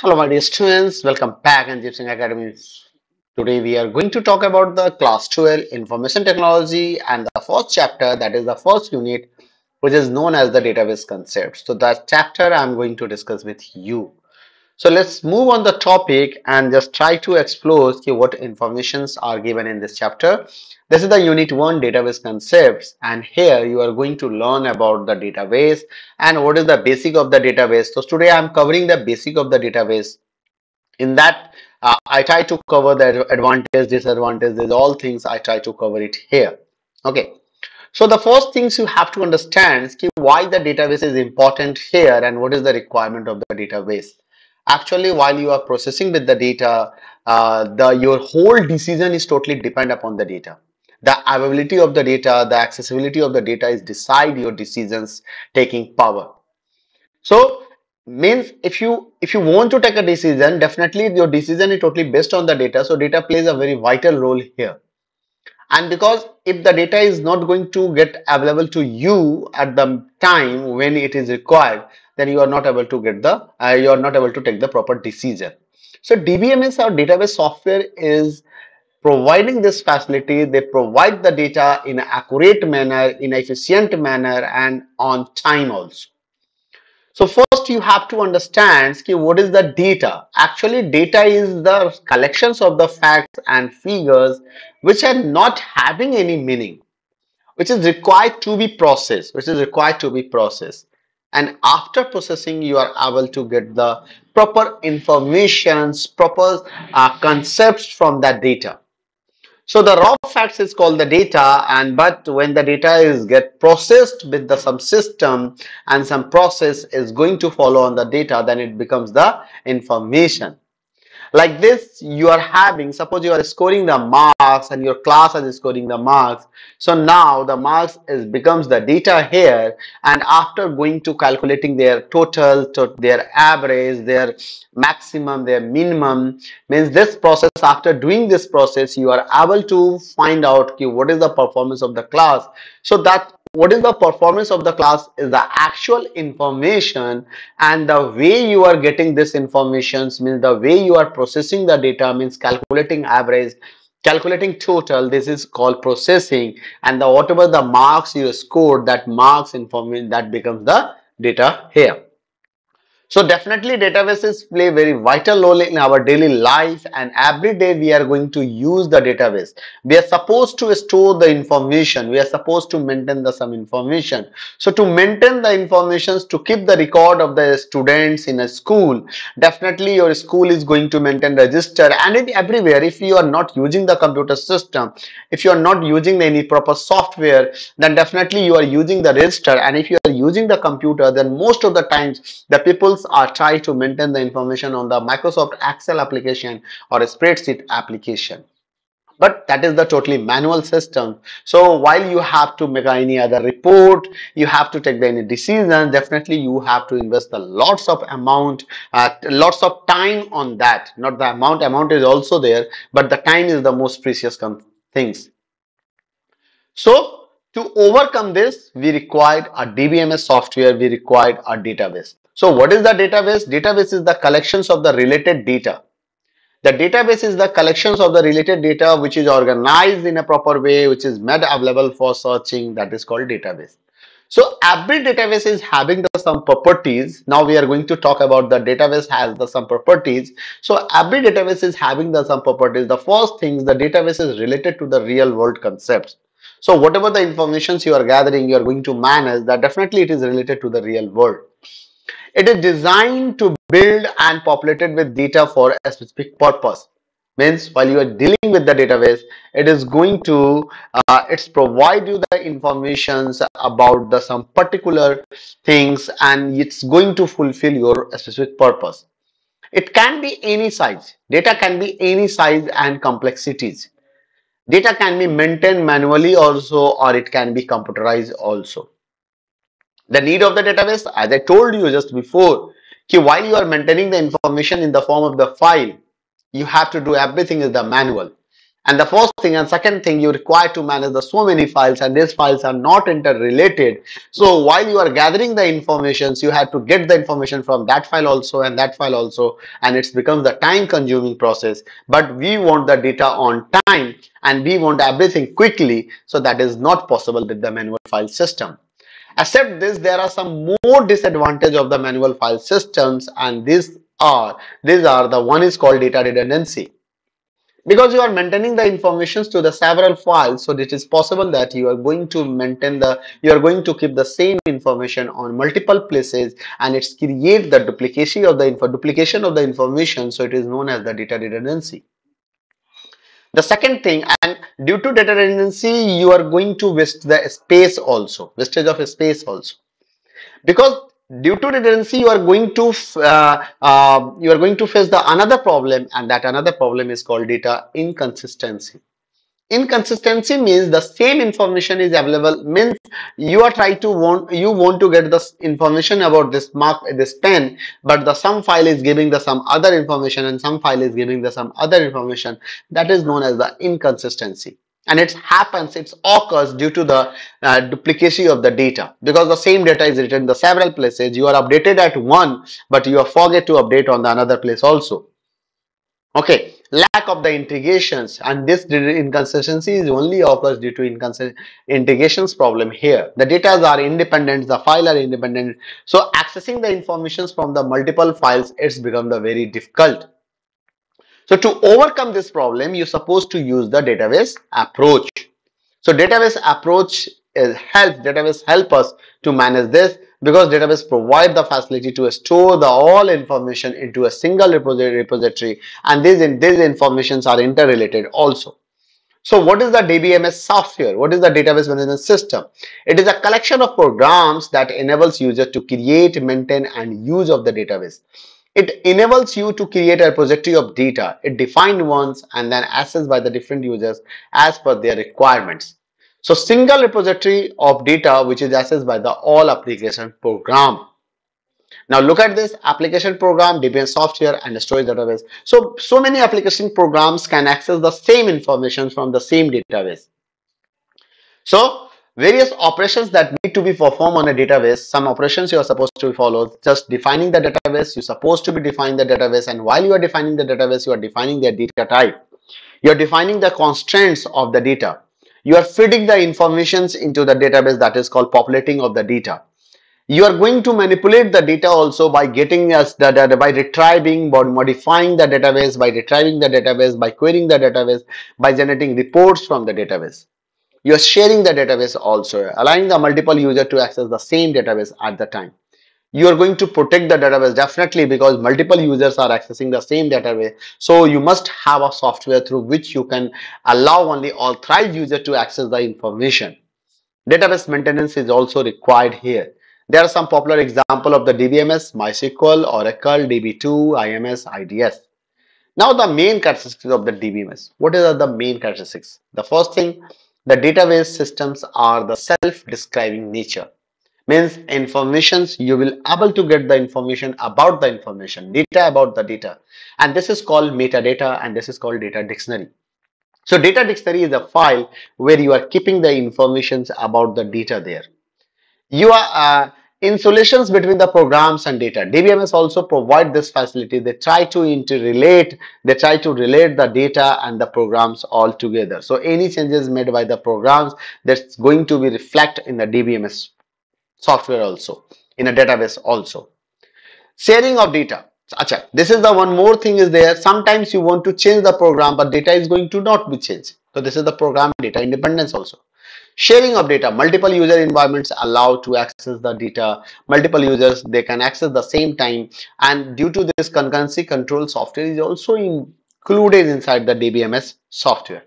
Hello my dear students, welcome back to Anjeev Singh Academy. Today we are going to talk about the class 12 information technology and the first chapter, that is the first unit, which is known as the database concepts. So that chapter I'm going to discuss with you. So let's move on the topic and just try to explore what informations are given in this chapter. This is the unit 1 database concepts, and here you are going to learn about the database and what is the basic of the database. So today I am covering the basic of the database. In that I try to cover the advantage, disadvantage, these all things I try to cover it here. Okay. So the first things you have to understand is why the database is important here and what is the requirement of the database. Actually, while you are processing with the data, your whole decision is totally dependent upon the data. The availability of the data, the accessibility of the data is decide your decisions taking power. So means if you want to take a decision, definitely your decision is totally based on the data. So data plays a very vital role here. And because if the data is not going to get available to you at the time when it is required, then you are not able to get the you are not able to take the proper decision. So DBMS or database software is providing this facility. They provide the data in an accurate manner, in an efficient manner, and on time also. So first you have to understand what is the data. Actually, data is the collections of the facts and figures which are not having any meaning, which is required to be processed, and after processing you are able to get the proper informations, proper concepts from that data. So the raw facts is called the data, and but when the data is get processed with the some system and some process is going to follow on the data, then it becomes the information. Like this, you are having, suppose you are scoring the marks and your class is scoring the marks. So now the marks becomes the data here, and after going to calculating their total, their average, their maximum, their minimum, means this process, after doing this process, you are able to find out what is the performance of the class. So that what is the performance of the class is the actual information, and the way you are getting this information means the way you are processing the data, means calculating average, calculating total, this is called processing, and the whatever the marks you scored, that marks information, that becomes the data here. So definitely databases play a very vital role in our daily life, and every day we are going to use the database. We are supposed to store the information. We are supposed to maintain the some information. So to maintain the information, to keep the record of the students in a school, definitely your school is going to maintain register, and in everywhere. If you are not using the computer system, if you are not using any proper software, then definitely you are using the register, and if you are using the computer, then most of the times the people are trying to maintain the information on the Microsoft Excel application or a spreadsheet application, but that is the totally manual system. So while you have to make any other report, you have to take any decision, definitely you have to invest the lots of amount, lots of time on that. Not the amount, amount is also there, but the time is the most precious things. So to overcome this, we required a DBMS software, we required a database. So what is the database? Database is the collections of the related data. The database is the collections of the related data which is organized in a proper way, which is made available for searching, that is called database. So every database is having the some properties. Now we are going to talk about the database has the some properties. So every database is having the some properties. The first thing, the database is related to the real world concepts. So whatever the informations you are gathering, you are going to manage that, definitely it is related to the real world. It is designed to build and populated with data for a specific purpose. Means while you are dealing with the database, it is going to it's provide you the informations about the some particular things, and it's going to fulfill your specific purpose. It can be any size. Data can be any size and complexities. Data can be maintained manually also, or it can be computerized also. The need of the database, as I told you just before, while you are maintaining the information in the form of the file, you have to do everything is the manual. And the first thing and second thing, you require to manage the so many files, and these files are not interrelated. So while you are gathering the informations, you have to get the information from that file also and that file also, and it becomes the time consuming process. But we want the data on time and we want everything quickly. So that is not possible with the manual file system. Except this, there are some more disadvantages of the manual file systems, and these are the one is called data redundancy. Because you are maintaining the informations to the several files, so it is possible that you are going to keep the same information on multiple places, and it's create the duplication of the information. So it is known as the data redundancy. The second thing, and due to data redundancy, you are going to waste the space also, wastage of space also, because due to redundancy, you are going to face the another problem, and that another problem is called data inconsistency. Inconsistency means the same information is available, means you are want to get this information about this pen, but the some file is giving the some other information and some file is giving the some other information. That is known as the inconsistency. And it happens, it occurs due to the duplicacy of the data, because the same data is written in the several places. You are updated at one, but you forget to update on the another place also. Okay, lack of the integrations, and this inconsistency is only occurs due to integrations problem here. The data are independent, the file are independent. So accessing the informations from the multiple files, it's become the very difficult. So to overcome this problem, you're supposed to use the database approach. So database approach help us to manage this, because database provide the facility to store the all information into a single repository, and these informations are interrelated also. So what is the DBMS software? What is the database management system? It is a collection of programs that enables users to create, maintain, and use of the database. It enables you to create a repository of data, it defined ones, and then accessed by the different users as per their requirements. So single repository of data which is accessed by the all application program. Now look at this application program, DBMS software, and the storage database. So many application programs can access the same information from the same database. So various operations that need to be performed on a database, some operations you are supposed to follow, just defining the database, you're supposed to be defining the database, and while you are defining the database, you are defining the data type. You're defining the constraints of the data. You are feeding the informations into the database, that is called populating of the data. You are going to manipulate the data also by getting us the data, by retrieving, by modifying the database, by retrieving the database, by querying the database, by generating reports from the database. You are sharing the database also, allowing the multiple user to access the same database at the time. You are going to protect the database definitely, because multiple users are accessing the same database. So you must have a software through which you can allow only authorized user to access the information. Database maintenance is also required here. There are some popular examples of the DBMS, MySQL, Oracle, DB2, IMS, IDS. Now the main characteristics of the DBMS. What are the main characteristics? The first thing, the database systems are the self-describing nature, means informations you will able to get the information about the information, data about the data, and this is called metadata, and this is called data dictionary. So data dictionary is a file where you are keeping the informations about the data there. You are insulations between the programs and data. DBMS also provide this facility. They try to interrelate, they try to relate the data and the programs all together. So any changes made by the programs, that's going to be reflected in the DBMS software also, in a database also. Sharing of data. Achha, this is the one more thing is there. Sometimes you want to change the program, but data is going to not be changed. So this is the program data independence also. Sharing of data, multiple user environments allow to access the data, multiple users, they can access the same time, and due to this concurrency control software is also included inside the DBMS software.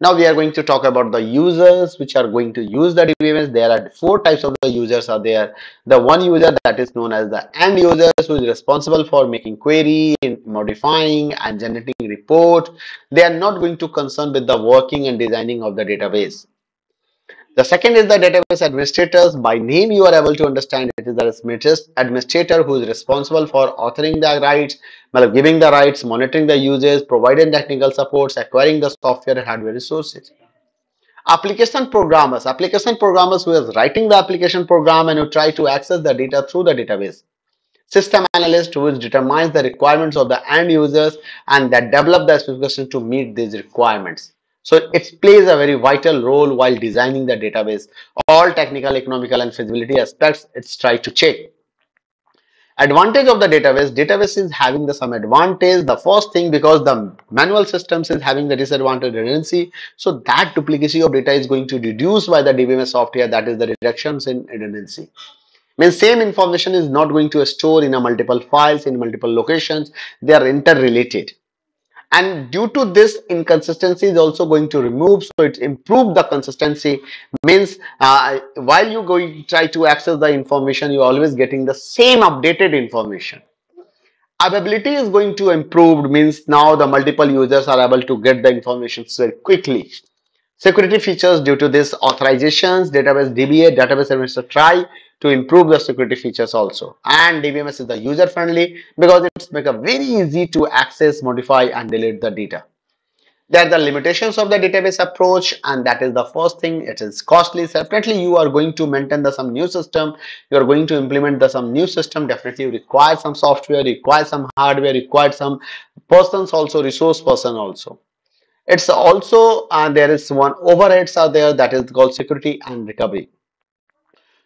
Now we are going to talk about the users which are going to use the DBMS. There are four types of the users are there. The one user that is known as the end user, who is responsible for making query, and modifying and generating report. They are not going to concern with the working and designing of the database. The second is the database administrators. By name you are able to understand it is the administrator who is responsible for authoring the rights, giving the rights, monitoring the users, providing technical supports, acquiring the software and hardware resources. Application programmers. Application programmers who is writing the application program and who try to access the data through the database. System analyst who determines the requirements of the end users and that develop the specification to meet these requirements. So it plays a very vital role while designing the database. All technical, economical and feasibility aspects it's tried to check. Advantage of the database. Database is having some advantage. The first thing, because the manual systems is having the disadvantage redundancy. So that duplicacy of data is going to reduce by the DBMS software, that is the reductions in redundancy. Means same information is not going to store in a multiple files, in multiple locations. They are interrelated. And due to this, inconsistency is also going to remove, so it improves the consistency. Means while you try to access the information, you're always getting the same updated information. Availability is going to improve, means now the multiple users are able to get the information very quickly. Security features due to this authorizations, database DBA, database administrator try to improve the security features also. And DBMS is the user friendly because it's make it very easy to access, modify and delete the data. There are the limitations of the database approach, and that is the first thing. It is costly. Separately you are going to maintain some new system, you are going to implement some new system, definitely require some software, require some hardware, require some persons also, resource person also. It's also there is one overheads are there, that is called security and recovery.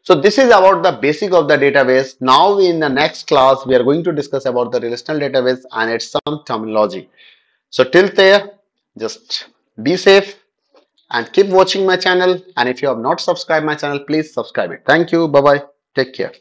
So this is about the basic of the database. Now in the next class, we are going to discuss about the relational database and its some terminology. So till there, just be safe and keep watching my channel. And if you have not subscribed my channel, please subscribe it. Thank you. Bye-bye. Take care.